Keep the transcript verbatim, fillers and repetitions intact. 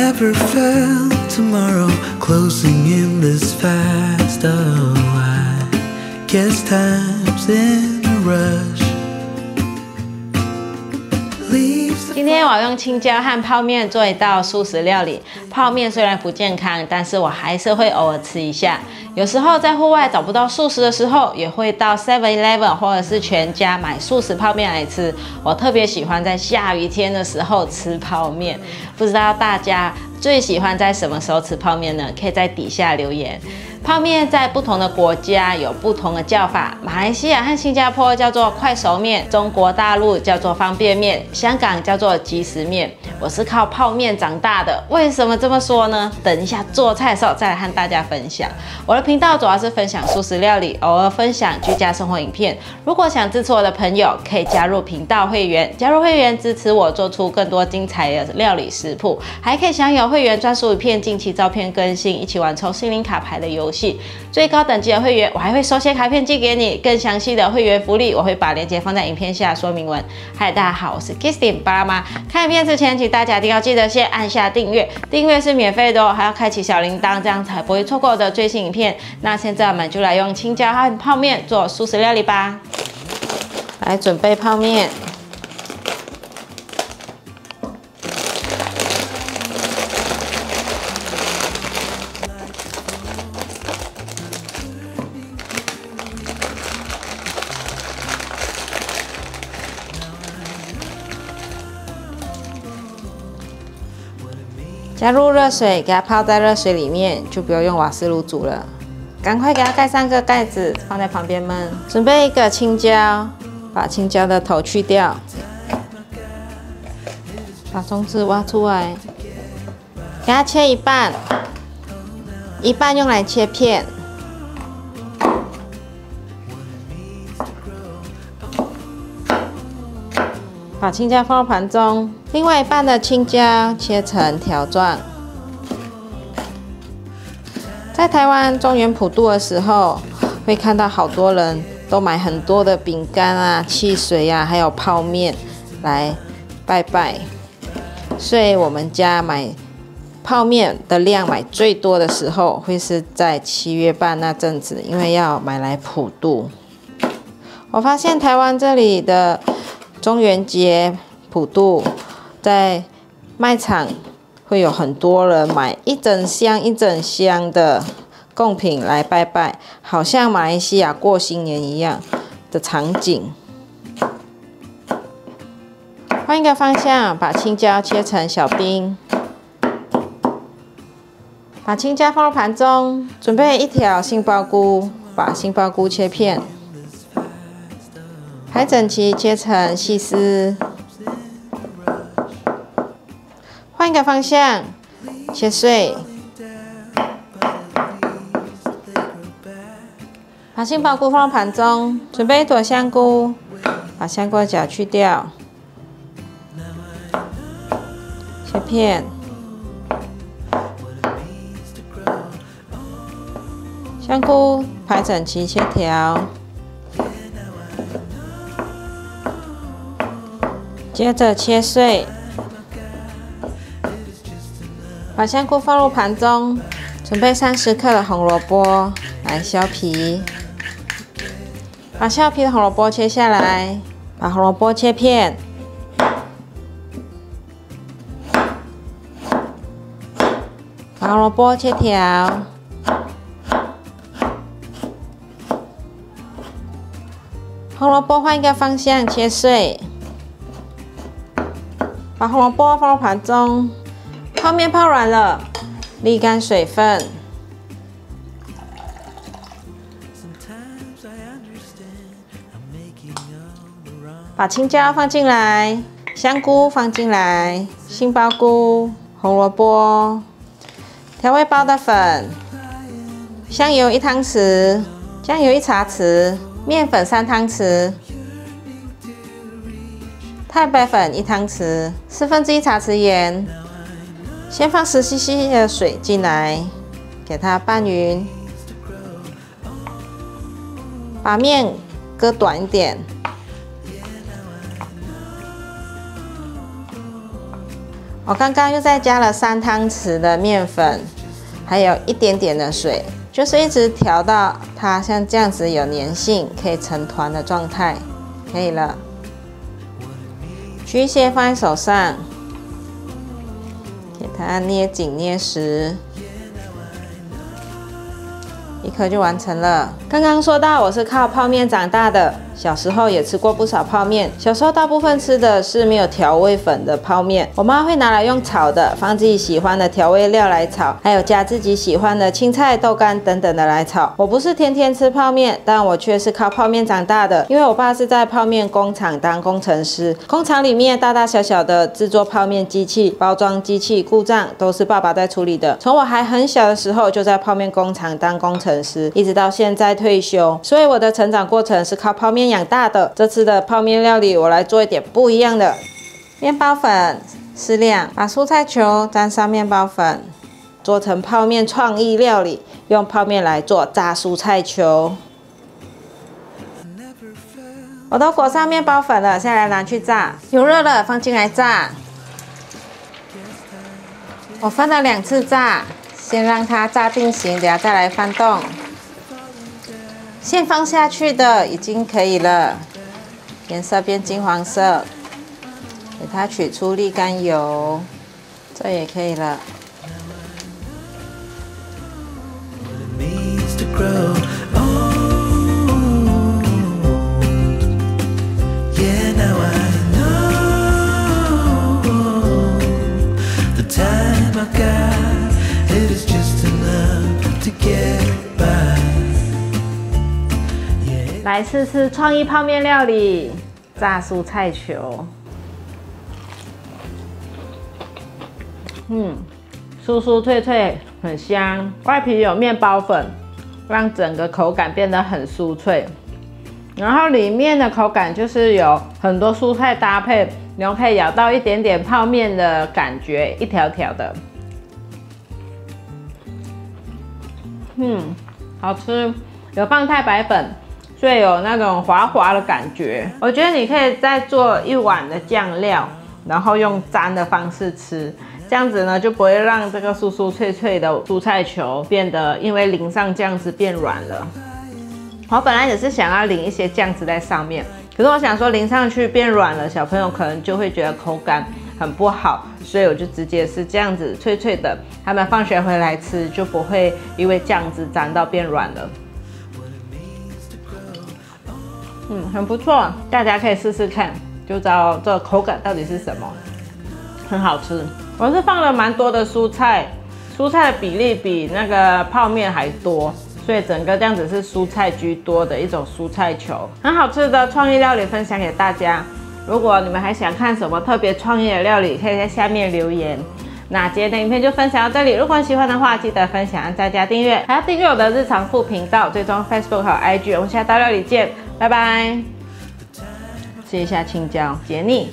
never felt tomorrow closing in this fast. Oh, I guess time's in a rush. 今天我用青椒和泡面做一道素食料理。泡面虽然不健康，但是我还是会偶尔吃一下。有时候在户外找不到素食的时候，也会到 seven eleven 或者是全家买素食泡面来吃。我特别喜欢在下雨天的时候吃泡面。不知道大家最喜欢在什么时候吃泡面呢？可以在底下留言。泡面在不同的国家有不同的叫法，马来西亚和新加坡叫做快熟面，中国大陆叫做方便面，香港叫做即食面。我是靠泡面长大的，为什么这么说呢？等一下做菜的时候再来和大家分享。我的频道主要是分享素食料理，偶尔分享居家生活影片。如果想支持我的朋友，可以加入频道会员，加入会员支持我做出更多精彩的料理食谱，还可以享有会员专属影片、近期照片更新，一起玩抽心灵卡牌的游戏。 最高等级的会员，我还会手写卡片寄给你。更详细的会员福利，我会把链接放在影片下说明文。嗨，大家好，我是 Kristin 巴拉妈。看影片之前，请大家一定要记得先按下订阅，订阅是免费的哦，还要开启小铃铛，这样才不会错过我的最新影片。那现在我们就来用青椒和泡面做素食料理吧。来准备泡面，加入热水，给它泡在热水里面，就不要用瓦斯炉煮了。赶快给它盖上个盖子，放在旁边焖。准备一个青椒，把青椒的头去掉，把种子挖出来，给它切一半，一半用来切片。把青椒放到盘中。 另外一半的青椒切成条状。在台湾中元普渡的时候，会看到好多人都买很多的饼干啊、汽水啊，还有泡面来拜拜。所以我们家买泡面的量买最多的时候，会是在七月半那阵子，因为要买来普渡。我发现台湾这里的中元节普渡。 在卖场会有很多人买一整箱一整箱的贡品来拜拜，好像马来西亚过新年一样的场景。换一个方向，把青椒切成小丁，把青椒放入盘中，准备一条杏鲍菇，把杏鲍菇切片，排整齐切成细丝。 换一个方向，切碎，把杏鲍菇放到盘中，准备一朵香菇，把香菇的角去掉，切片，香菇排整齐切条，接着切碎。 把香菇放入盘中，准备三十克的红萝卜来削皮。把削皮的红萝卜切下来，把红萝卜切片，把红萝卜切条，红萝卜换一个方向切碎，把红萝卜放入盘中。 泡面泡软了，沥干水分，把青椒放进来，香菇放进来，杏鲍菇、红萝卜，调味包的粉，香油一汤匙，酱油一茶匙，面粉三汤匙，太白粉一汤匙，四分之一茶匙盐。 先放十 C C 的水进来，给它拌匀，把面割短一点，我刚刚又再加了三汤匙的面粉，还有一点点的水，就是一直调到它像这样子有粘性、可以成团的状态，可以了。曲线放在手上，给它捏紧捏实。 一颗就完成了。刚刚说到我是靠泡面长大的，小时候也吃过不少泡面。小时候大部分吃的是没有调味粉的泡面，我妈会拿来用炒的，放自己喜欢的调味料来炒，还有加自己喜欢的青菜、豆干等等的来炒。我不是天天吃泡面，但我却是靠泡面长大的，因为我爸是在泡面工厂当工程师，工厂里面大大小小的制作泡面机器、包装机器故障都是爸爸在处理的。从我还很小的时候就在泡面工厂当工程师。 一直到现在退休，所以我的成长过程是靠泡面养大的。这次的泡面料理，我来做一点不一样的。面包粉适量，把蔬菜球沾上面包粉，做成泡面创意料理，用泡面来做炸蔬菜球。我都裹上面包粉了，现在拿去炸。油热了，放进来炸。我分了两次炸。 先让它炸定型，等下再来翻动。现放下去的已经可以了，颜色变金黄色，给它取出沥干油，这也可以了。来试试创意泡面料理，炸蔬菜球。嗯，酥酥脆脆，很香。外皮有面包粉，让整个口感变得很酥脆。然后里面的口感就是有很多蔬菜搭配，然后可以咬到一点点泡面的感觉，一条条的。嗯，好吃。有放太白粉。 所以有那种滑滑的感觉，我觉得你可以再做一碗的酱料，然后用沾的方式吃，这样子呢就不会让这个酥酥脆脆的蔬菜球变得因为淋上酱汁变软了。我本来也是想要淋一些酱汁在上面，可是我想说淋上去变软了，小朋友可能就会觉得口感很不好，所以我就直接是这样子脆脆的，他们放学回来吃就不会因为酱汁沾到变软了。 嗯，很不错，大家可以试试看，就知道这口感到底是什么，很好吃。我是放了蛮多的蔬菜，蔬菜的比例比那个泡面还多，所以整个这样子是蔬菜居多的一种蔬菜球，很好吃的创意料理分享给大家。如果你们还想看什么特别创意的料理，可以在下面留言。那今天的影片就分享到这里，如果你喜欢的话，记得分享、再加订阅，还要订阅我的日常副频道，追踪 Facebook 和 I G。我们下道料理见。 拜拜，吃一下青椒解腻。